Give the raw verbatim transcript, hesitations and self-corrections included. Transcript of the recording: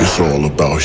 It's all about humanity.